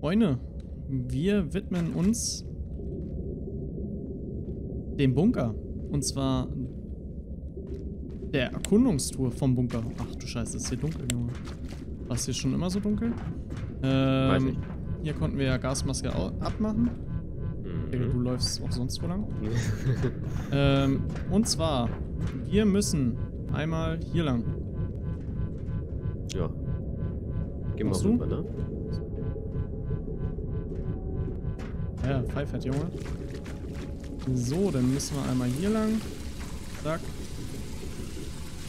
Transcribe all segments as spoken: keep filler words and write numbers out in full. Freunde, wir widmen uns dem Bunker. Und zwar der Erkundungstour vom Bunker. Ach du Scheiße, ist hier dunkel, Junge. War es hier schon immer so dunkel? Ähm, Weiß nicht. Hier konnten wir ja Gasmaske abmachen. Mhm. Du läufst auch sonst wo lang. Mhm. ähm, und zwar, wir müssen einmal hier lang. Ja. Geh mal rüber, ne? Ja, Pfeifert, Junge. So, dann müssen wir einmal hier lang. Zack.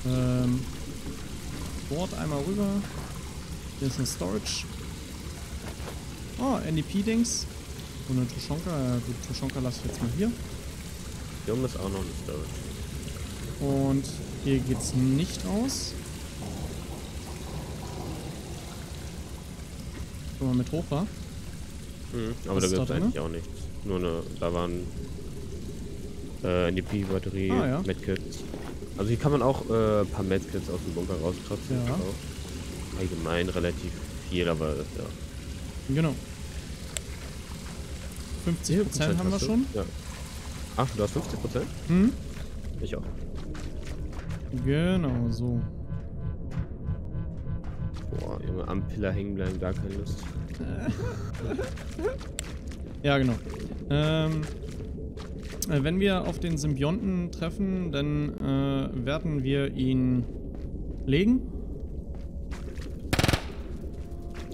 Ähm. Board einmal rüber. Hier ist ein Storage. Oh, N D P-Dings. Und eine Tuschonka. Gut, Tuschonka lasse ich jetzt mal hier. Hier oben ist auch noch ein Storage. Und hier geht's nicht raus. Wenn man mit hoch war. Mhm, aber da gibt es eigentlich auch nichts. Nur eine, da waren äh, N D P-Batterie, ah, ja. Madkids. Also hier kann man auch äh, ein paar Madkids aus dem Bunker rausklotzen. Ja. Allgemein relativ viel, aber ja. Genau. fünfzig Prozent haben wir schon. Ja. Ach, du hast fünfzig Prozent? Mhm. Ich auch. Genau, so. Boah, Junge, am Pillar hängen bleiben, gar keine Lust. Ja, genau. Ähm, wenn wir auf den Symbionten treffen, dann äh, werden wir ihn legen.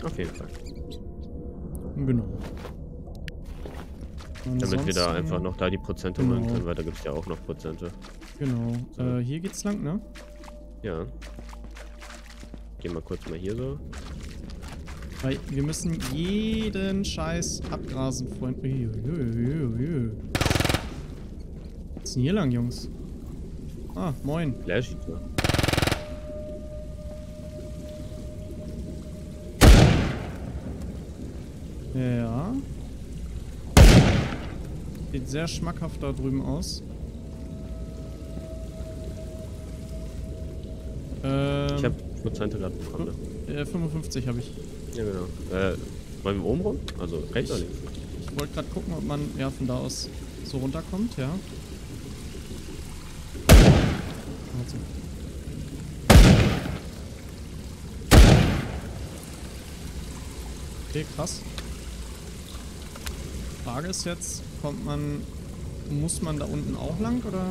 Auf jeden Fall. Genau. Ansonsten, damit wir da einfach noch da die Prozente genau. machen können, weil da gibt es ja auch noch Prozente. Genau. So. Äh, hier geht's lang, ne? Ja. Gehen wir kurz mal hier so. Weil wir müssen jeden Scheiß abgrasen, Freund. Was ist denn hier lang, Jungs? Ah, moin. Flash-Eater. Ja. Sieht sehr schmackhaft da drüben aus. Ähm, ich hab Prozente gerade bekommen. Äh, fünfundfünfzig habe ich. Ja, genau. Äh, wollen wir oben rum? Also rechts oder links? Ich wollte gerade gucken, ob man ja von da aus so runterkommt, ja. Also. Okay, krass. Frage ist jetzt, kommt man, muss man da unten auch lang, oder?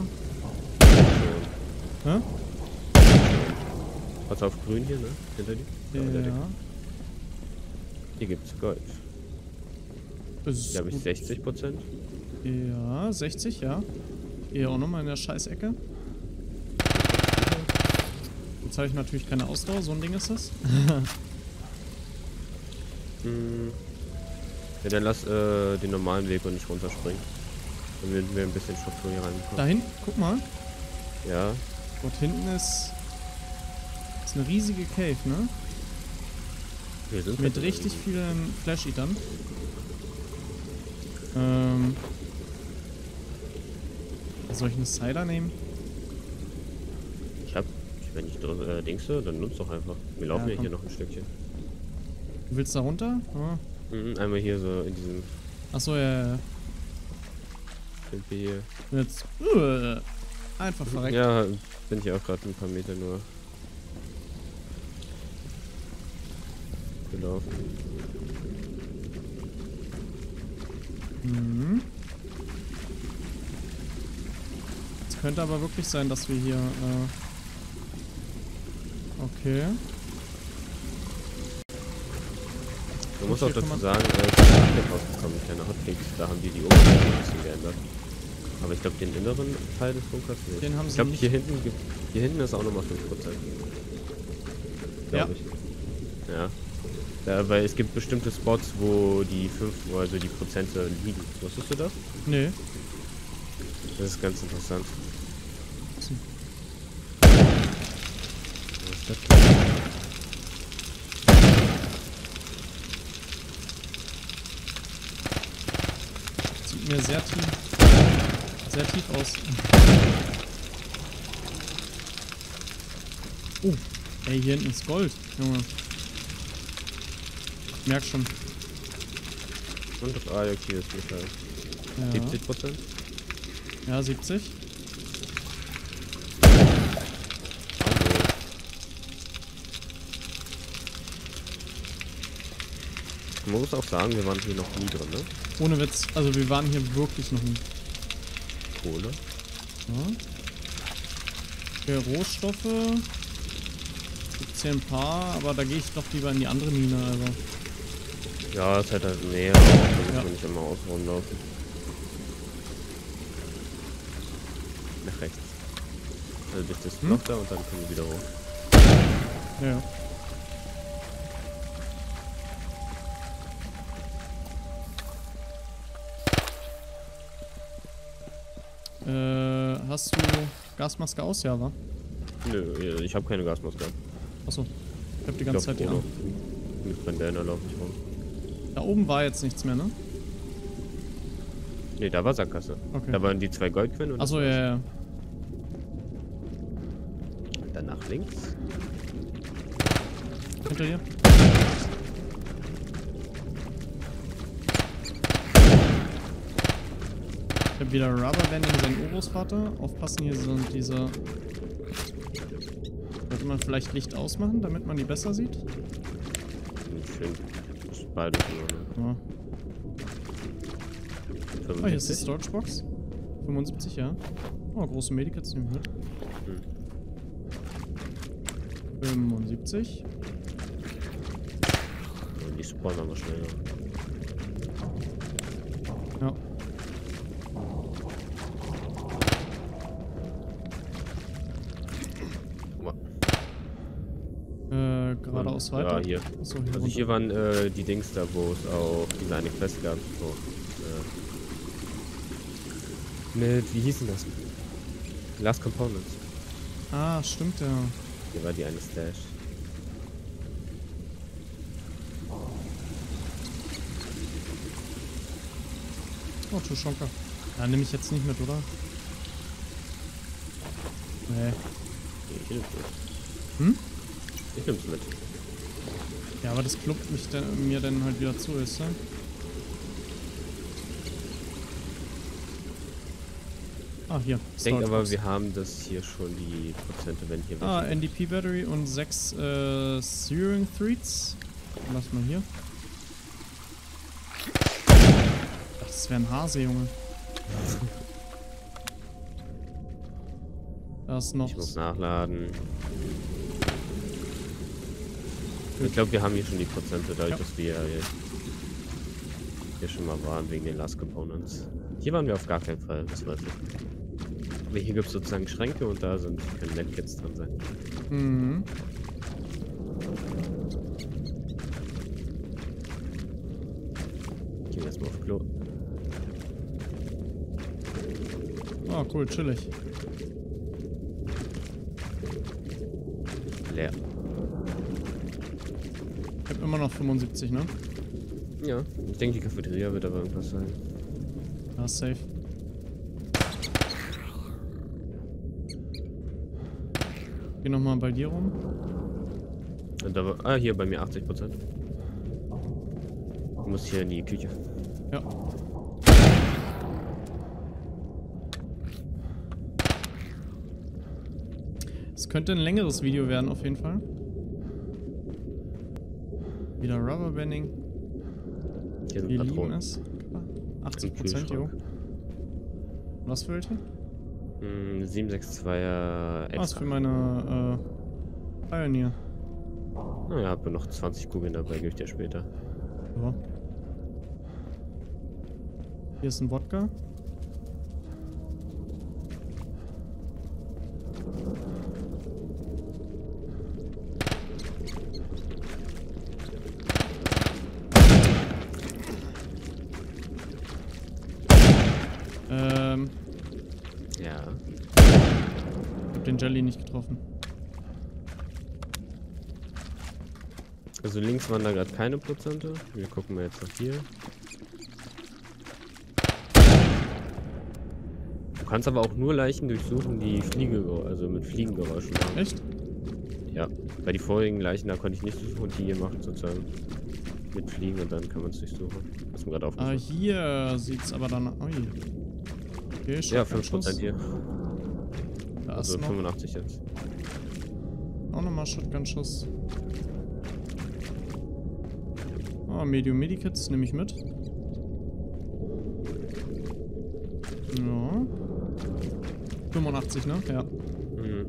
Hä? Was auf grün hier, ne? Hinter dir? Ja. Hinter dir. Hier gibt's Gold. Da habe ich sechzig Prozent. Ja, sechzig, ja. Hier auch nochmal in der Scheißecke. Jetzt habe ich natürlich keine Ausdauer, so ein Ding ist das. hm. Ja, dann lass äh, den normalen Weg und nicht runterspringen. Dann würden wir ein bisschen Struktur hier reinkommen. Da hinten? Guck mal. Ja. Dort hinten ist... ist eine riesige Cave, ne? Mit richtig vielen Flash-Eatern. Ähm. Soll ich eine Cider nehmen? Ich hab. Wenn ich drin äh, dingse, dann nutzt doch einfach. Wir laufen ja, ja hier noch ein Stückchen. Du willst da runter? Oh. Mhm, einmal hier so in diesem. Achso, ja, ja. Pimpe hier. Jetzt. Uh, einfach verreckt. Ja, bin ich auch gerade ein paar Meter nur. Gelaufen. Mhm. Es könnte aber wirklich sein, dass wir hier... Äh okay. Du musst auch dazu sagen, dass ich rausgekommen bin, keine Hotfix, da haben die die Oberfläche ein bisschen geändert. Aber ich glaube, den inneren Teil des Bunkers nicht. Den haben sie ich glaube, hier hinten gibt, hier hinten ist auch nochmal fünf Prozent. Glaube ich. Ja. Ja, weil es gibt bestimmte Spots, wo die fünf, also die Prozente liegen. Wusstest du das? Nee. Das ist ganz interessant. Was ist das? Das sieht mir sehr tief, sehr tief aus. Oh, ey, hier hinten ist Gold, Junge. Merk schon. Und das A I Q ist nicht ja. siebzig Prozent? Ja, siebzig. Ich muss auch sagen, wir waren hier noch nie drin, ne? Ohne Witz, also wir waren hier wirklich noch nie. Kohle. Ja. Okay, Rohstoffe. Gibt's hier ein paar, aber da gehe ich doch lieber in die andere Mine, also. Ja, das hätte halt näher. Da muss man nicht immer außen rumlaufen. Nach rechts. Also durch das Block da und dann können wir wieder hoch. Ja, ja. Äh, hast du Gasmaske aus, ja, wa? Nö, ich habe keine Gasmaske. Achso, ich hab die ganze Zeit die an. Mit Bandana laufe ich rum. Da oben war jetzt nichts mehr, ne? Ne, da war Sackgasse. Okay. Da waren die zwei Goldquellen und... Achso, ja, ja, ja. Dann nach links. Hinter dir. Ich hab wieder Rubberband in seinen Urgroßvater. Aufpassen, hier sind diese... Sollte man vielleicht Licht ausmachen, damit man die besser sieht? Schön. Das ist beide nur, ne? Ja. Oh, hier ist die Storage Box. fünfundsiebzig, ja. Oh, große Medikats nehmen wir mit. fünfundsiebzig. Die spawnen aber schneller. Ja. Geradeaus weiter? Ja, hier. Achso, hier, also hier waren äh, die Dings da, wo es auch diese eine Quest gab. So, äh, mit, wie hießen das? Last Components. Ah, stimmt ja. Hier war die eine Stash. Oh, Tuschonka. Ja, nehme ich jetzt nicht mit, oder? Nee. Nee, hm? Ich nehm's mit. Ja, aber das klopft mich denn, mir dann halt wieder zu, ist ja? Ah, hier. Ich denke aber, wir haben das hier schon die Prozente, wenn hier... Ah, N D P-Battery und sechs äh, Searing Threads. Lass mal hier. Ach, das wäre ein Hase, Junge. Da ist noch... Ich muss nachladen. Ich glaube, wir haben hier schon die Prozente, dadurch, ja. dass wir hier, hier schon mal waren, wegen den Last Components. Hier waren wir auf gar keinen Fall, das weiß ich. Aber hier gibt es sozusagen Schränke und da sind können Madkids drin sein. Mhm. Ich gehe erstmal auf Klo. Oh, cool, chillig. Leer. Immer noch fünfundsiebzig, ne? Ja, ich denke, die Cafeteria wird aber irgendwas sein. Ah, safe. Geh nochmal bei dir rum. Da war, ah, hier bei mir achtzig Prozent. Du musst hier in die Küche. Ja. Es könnte ein längeres Video werden, auf jeden Fall. Wieder Rubberbanding. Hier sind Patronen. Es. achtzig Prozent, jo. Was für welche? Mm, sieben sechs zwei er extra. Was für meine äh, Pioneer. Naja, hab noch zwanzig Kugeln dabei, gebe ich dir später. Ja. Hier ist ein Wodka. Jelly nicht getroffen. Also links waren da gerade keine Prozente. Wir gucken mal jetzt nach hier. Du kannst aber auch nur Leichen durchsuchen, die Fliege, also mit Fliegengeräuschen machen. Echt? Ja. Bei die vorigen Leichen da konnte ich nicht durchsuchen und die hier macht sozusagen. mit Fliegen und dann können wir uns nicht suchen. Müssen wir gerade aufpassen. Ah, hier sieht's aber dann. Oh, hier. Okay, ja, fünf Prozent hier. Da also ist fünfundachtzig noch. Jetzt. Auch nochmal Shotgun-Schuss. Oh, Medium Medikits nehme ich mit. Ja. fünfundachtzig, ne? Ja. Mhm.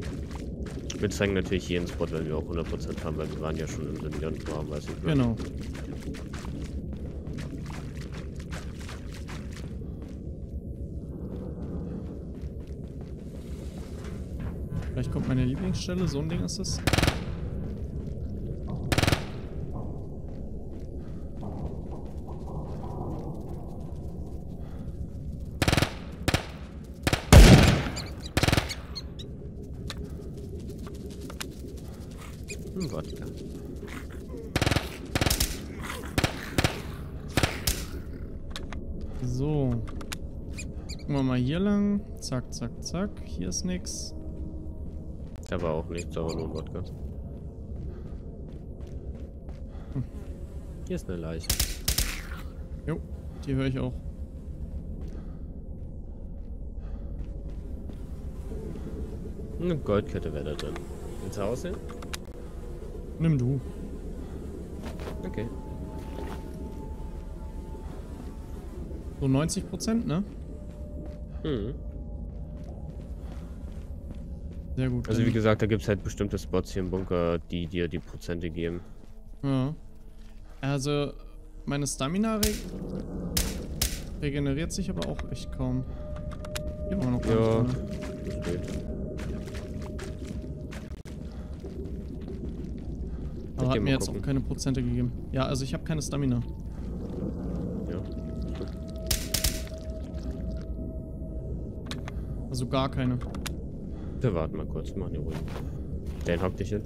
Wir zeigen natürlich jeden Spot, wenn wir auch hundert Prozent haben, weil wir waren ja schon im Symbiont warm, weiß ich nicht. Genau. Vielleicht kommt meine Lieblingsstelle, so ein Ding ist es. So. Gucken wir mal hier lang. Zack, zack, zack. Hier ist nix. Da war auch nichts, aber nur ein Wodka. Hm. Hier ist eine Leiche. Jo, die höre ich auch. Eine Goldkette wäre da drin. Willst du aussehen? Nimm du. Okay. So neunzig Prozent, ne? Mhm. Sehr gut. Also wie gesagt, da gibt es halt bestimmte Spots hier im Bunker, die dir die Prozente geben. Ja. Also meine Stamina reg regeneriert sich aber auch echt kaum. Hier war noch gar ja. Nicht drin, ne? Das geht. Aber hat mir jetzt gucken. Auch keine Prozente gegeben. Ja, also ich habe keine Stamina. Also gar keine. Wir warten mal kurz, machen die ruhig. Den hockt dich hin.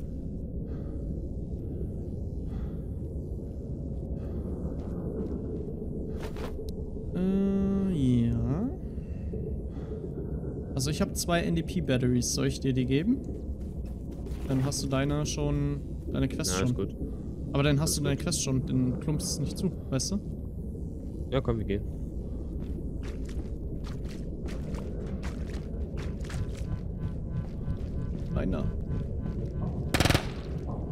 Äh, ja. Also ich habe zwei N D P-Batteries. Soll ich dir die geben? Dann hast du deine schon, deine Quest ja, schon. Ist gut. Aber dann hast ist du deine gut. Quest schon, dann klumpst es nicht zu, weißt du? Ja, komm, wir gehen. Einer. Auch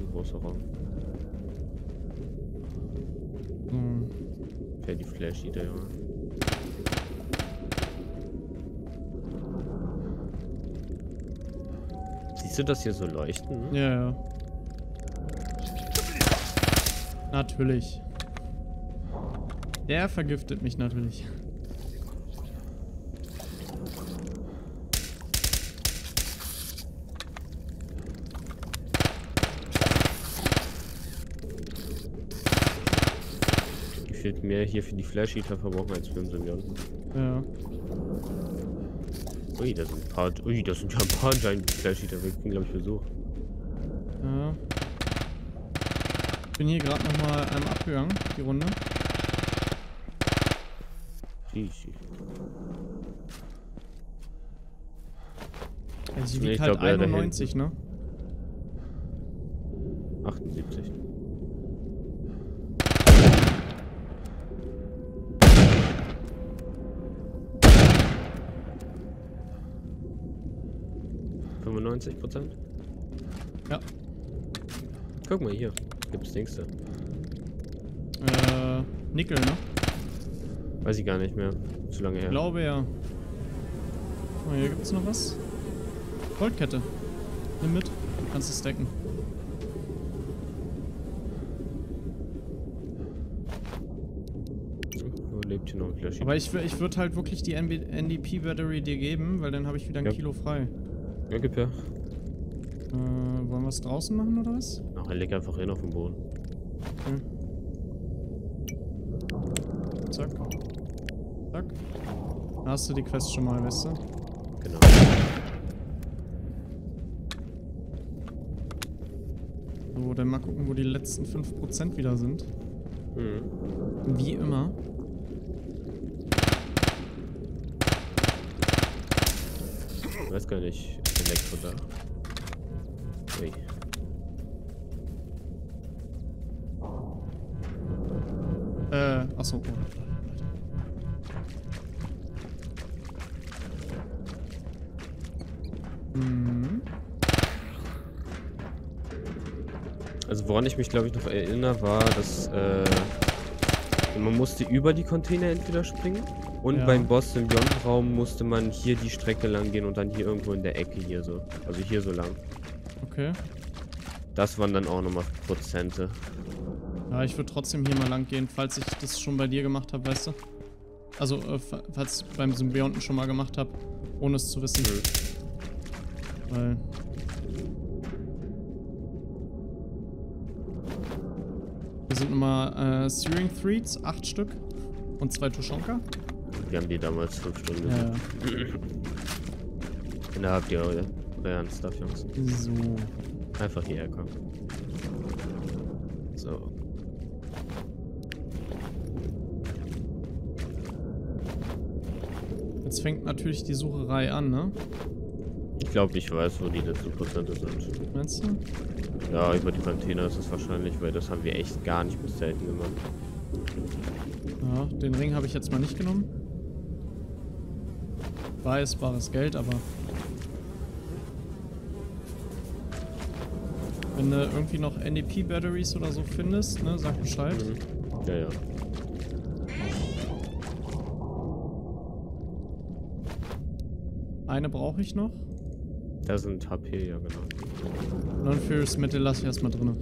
ein großer Raum. Hm. Fährt die Flash-Eater, Junge. Siehst du das hier so leuchten? Ne? Ja, ja. Natürlich. Der vergiftet mich natürlich. Hier fehlt mehr hier für die Flash-Eater verbrauchen als für den Symbionten. Ja. Ui, da sind ein paar. Ui, das sind ja ein paar Giant Flash-Eater. Wir kriegen, glaube ich, Besuch. Ja. Ich bin hier gerade nochmal ähm, abgegangen, die Runde. Also sie wiegt halt einundneunzig, ne? achtundsiebzig. fünfundneunzig Prozent? Ja. Guck mal hier, gibt's Dings da. Äh, Nickel, ne? Weiß ich gar nicht mehr. Zu lange her. Ich glaube ja. Oh, hier gibt's noch was. Goldkette. Nimm mit. Kannst du stacken. Oh, lebt hier noch ein Fläschchen. Aber ich, ich würde halt wirklich die N D P-Battery dir geben, weil dann habe ich wieder ein ja. Kilo frei. Ja, gib her. Äh, wollen wir es draußen machen oder was? Ach, er legt einfach hin auf den Boden. Okay. Zack. Zack. Da hast du die Quest schon mal, weißt du? Genau. So, dann mal gucken, wo die letzten fünf Prozent wieder sind. Mhm. Wie immer. Ich weiß gar nicht. Elektro da. Ui. Äh, achso, oh. Mhm. Also woran ich mich glaube ich noch erinnere, war, dass äh, man musste über die Container entweder springen und ja. Beim Boss im Beyond-Raum musste man hier die Strecke lang gehen und dann hier irgendwo in der Ecke hier so. Also hier so lang. Okay. Das waren dann auch nochmal Prozente. Ja, ich würde trotzdem hier mal lang gehen, falls ich das schon bei dir gemacht habe, weißt du? Also, äh, falls ich beim Symbionten schon mal gemacht habe, ohne es zu wissen. Mhm. Weil... Hier sind nochmal äh, Searing Threads, acht Stück und zwei Tuschonka. Wir haben die damals fünf Stunden gemacht. Ja. Da habt ihr eure euren Stuff, Jungs. So. Einfach hierher kommen. So. Jetzt fängt natürlich die Sucherei an, ne? Ich glaube, ich weiß, wo die letzten Prozente sind. Meinst du? Ja, über die Container ist es wahrscheinlich, weil das haben wir echt gar nicht bis selten gemacht. Ja, den Ring habe ich jetzt mal nicht genommen. Weiß, bares Geld, aber... Wenn du irgendwie noch N D P-Batteries oder so findest, ne, sag Bescheid. Mhm. Ja, ja. Eine brauche ich noch. Da sind H P, ja genau. Non-Furious Mittel lasse ich erstmal drin.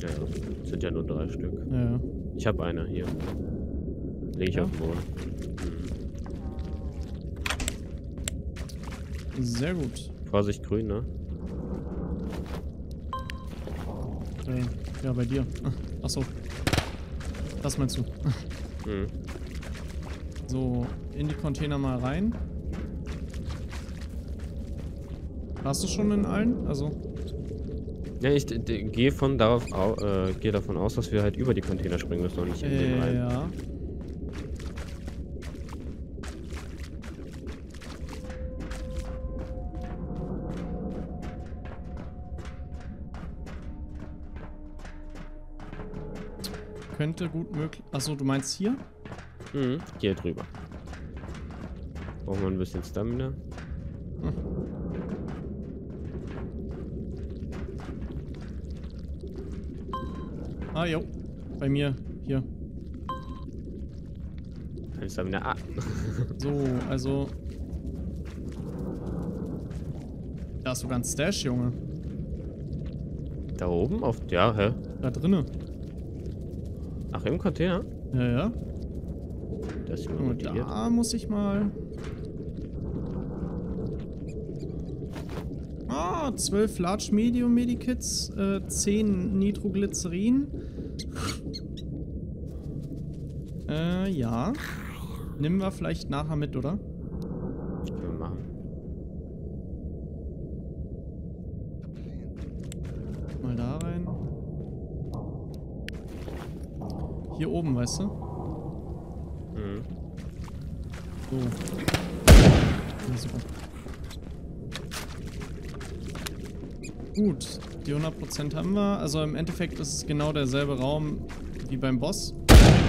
Ja, ja. Sind ja nur drei Stück. Ja, ja. Ich habe eine hier. Leg ich ja. Auf den Boden. Sehr gut. Vorsicht grün, ne? Äh, ja, bei dir. Achso. Das meinst du. Mhm. So, in die Container mal rein. Warst du schon in allen? Also. Ja, ich gehe von darauf au, äh, gehe davon aus, dass wir halt über die Container springen müssen und nicht in den rein. Ja. Könnte gut möglich. Achso, du meinst hier? Mhm, hier drüber. Brauchen wir ein bisschen Stamina. Hm. Ah, jo. Bei mir. Hier. Jetzt haben wir eine A. So, also... Da ist sogar ein Stash, Junge. Da oben? Auf... Ja, hä? Da drinnen. Ach, im Container? Ja, ja. Das ist immer motiviert. Und da muss ich mal... Ah, zwölf Large Medium Medikits, äh, zehn Nitroglycerin. Äh, ja. Nehmen wir vielleicht nachher mit, oder? Können wir machen. Mal da rein. Hier oben, weißt du? Mhm. So. Ja, super. Gut, die hundert Prozent haben wir. Also im Endeffekt ist es genau derselbe Raum wie beim Boss.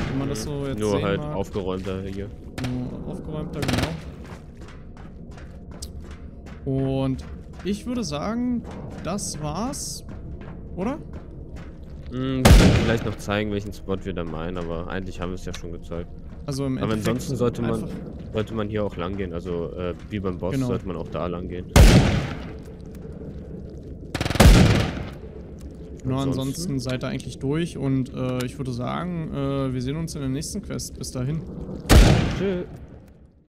Wenn man das so jetzt nur halt mag. Aufgeräumter hier. Nur aufgeräumter, genau. Und ich würde sagen, das war's. Oder? Hm, wir können vielleicht noch zeigen, welchen Spot wir da meinen, aber eigentlich haben wir es ja schon gezeigt. Also im Endeffekt. Aber ansonsten sollte man, sollte man hier auch lang gehen. Also äh, wie beim Boss genau. Sollte man auch da lang gehen. Nur ansonsten seid ihr eigentlich durch und äh, ich würde sagen, äh, wir sehen uns in der nächsten Quest. Bis dahin. Tschüss.